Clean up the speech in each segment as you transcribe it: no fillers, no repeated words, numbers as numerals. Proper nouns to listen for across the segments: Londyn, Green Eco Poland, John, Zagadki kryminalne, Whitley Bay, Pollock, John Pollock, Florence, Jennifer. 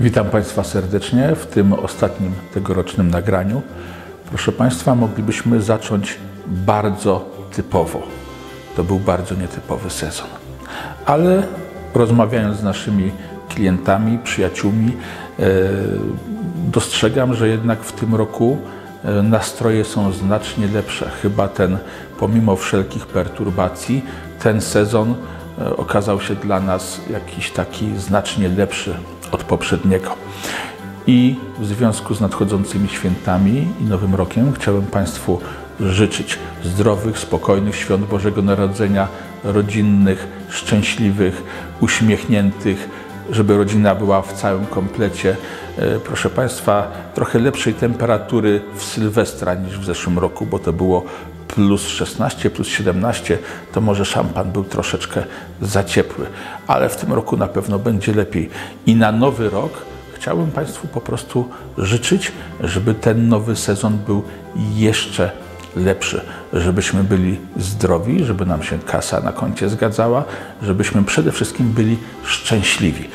Witam Państwa serdecznie w tym ostatnim tegorocznym nagraniu. Proszę Państwa, moglibyśmy zacząć bardzo typowo. To był bardzo nietypowy sezon. Ale rozmawiając z naszymi klientami, przyjaciółmi, dostrzegam, że jednak w tym roku nastroje są znacznie lepsze. Chyba pomimo wszelkich perturbacji, ten sezon okazał się dla nas jakiś taki znacznie lepszy od poprzedniego. I w związku z nadchodzącymi świętami i Nowym Rokiem chciałbym Państwu życzyć zdrowych, spokojnych świąt Bożego Narodzenia, rodzinnych, szczęśliwych, uśmiechniętych, żeby rodzina była w całym komplecie. Proszę Państwa, trochę lepszej temperatury w Sylwestra niż w zeszłym roku, bo to było plus 16, plus 17, to może szampan był troszeczkę za ciepły. Ale w tym roku na pewno będzie lepiej. I na Nowy Rok chciałbym Państwu po prostu życzyć, żeby ten nowy sezon był jeszcze lepszy, żebyśmy byli zdrowi, żeby nam się kasa na koncie zgadzała, żebyśmy przede wszystkim byli szczęśliwi,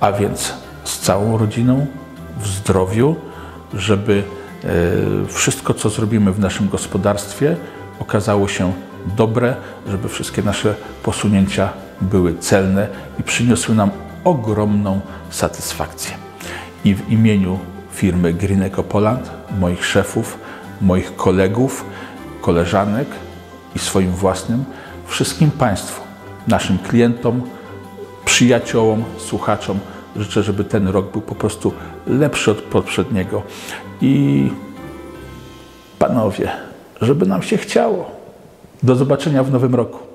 a więc z całą rodziną, w zdrowiu, żeby wszystko, co zrobimy w naszym gospodarstwie, okazało się dobre, żeby wszystkie nasze posunięcia były celne i przyniosły nam ogromną satysfakcję. I w imieniu firmy Green Eco Poland, moich szefów, moich kolegów, koleżanek i swoim własnym, wszystkim Państwu, naszym klientom, przyjaciołom, słuchaczom życzę, żeby ten rok był po prostu lepszy od poprzedniego. I panowie, żeby nam się chciało. Do zobaczenia w Nowym Roku.